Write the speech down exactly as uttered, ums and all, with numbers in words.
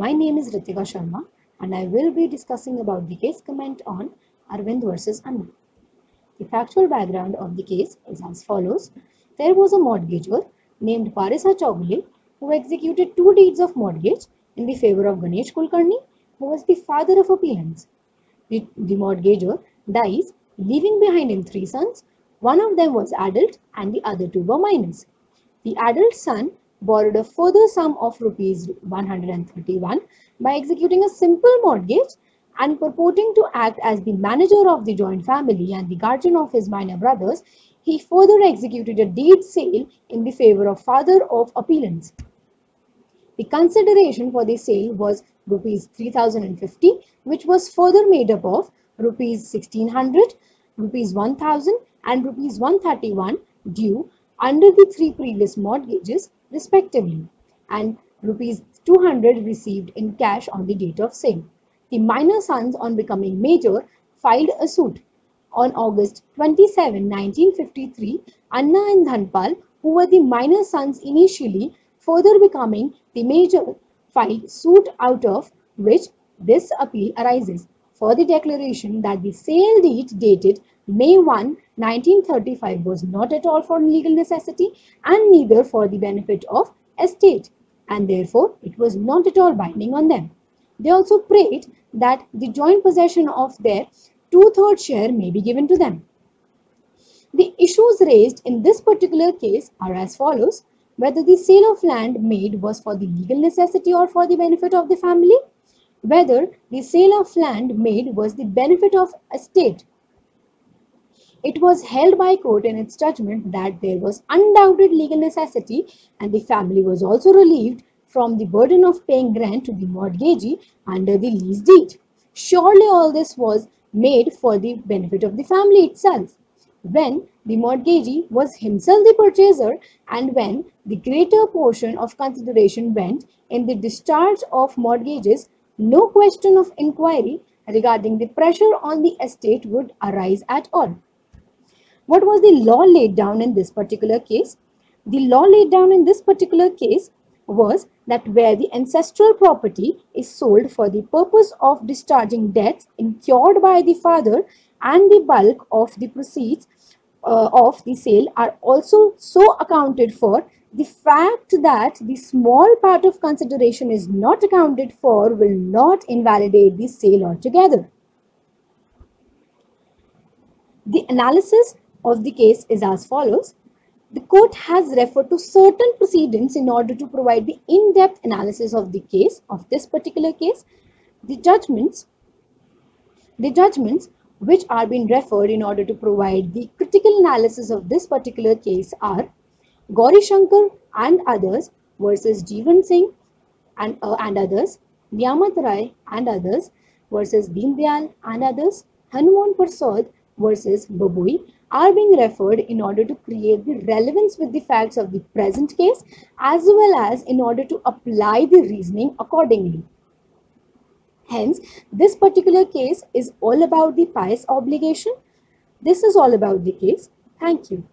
My name is Ritika Sharma and I will be discussing about the case comment on Arvind versus Anna. The factual background of the case is as follows. There was a mortgagor named Parisa Chorgule who executed two deeds of mortgage in the favor of Ganesh Kulkarni, who was the father of appellants. The, the mortgagor dies, leaving behind him three sons. One of them was adult and the other two were minors. The adult son borrowed a further sum of rupees one hundred thirty-one by executing a simple mortgage and purporting to act as the manager of the joint family and the guardian of his minor brothers. He further executed a deed sale in the favor of father of appellants. The consideration for the sale was rupees three thousand fifty, which was further made up of rupees sixteen hundred, rupees one thousand and rupees one hundred thirty-one due under the three previous mortgages respectively, and rupees two hundred received in cash on the date of sale. The minor sons, on becoming major, filed a suit. On August twenty-seventh nineteen fifty-three, Anna and Dhanpal, who were the minor sons initially, further becoming the major, filed suit, out of which this appeal arises for the declaration that the sale deed dated May first nineteen thirty-five was not at all for legal necessity and neither for the benefit of estate, and therefore it was not at all binding on them. They also prayed that the joint possession of their two-thirds share may be given to them. The issues raised in this particular case are as follows: whether the sale of land made was for the legal necessity or for the benefit of the family, whether the sale of land made was the benefit of estate. It was held by court in its judgment that there was undoubted legal necessity and the family was also relieved from the burden of paying rent to the mortgagee under the lease deed. Surely all this was made for the benefit of the family itself, when the mortgagee was himself the purchaser and when the greater portion of consideration went in the discharge of mortgages. No question of inquiry regarding the pressure on the estate would arise at all. What was the law laid down in this particular case? The law laid down in this particular case was that where the ancestral property is sold for the purpose of discharging debts incurred by the father and the bulk of the proceeds uh, of the sale are also so accounted for, the fact that the small part of consideration is not accounted for will not invalidate the sale altogether. The analysis of the case is as follows. The court has referred to certain precedents in order to provide the in-depth analysis of the case, of this particular case. The judgments, the judgments which are being referred in order to provide the critical analysis of this particular case are Gauri Shankar and others versus Jivan Singh and, uh, and others, Niamat Rai and others versus Bindyal and others, Hanuman Prasad versus Babui, are being referred in order to create the relevance with the facts of the present case as well as in order to apply the reasoning accordingly. Hence, this particular case is all about the pious obligation. This is all about the case. Thank you.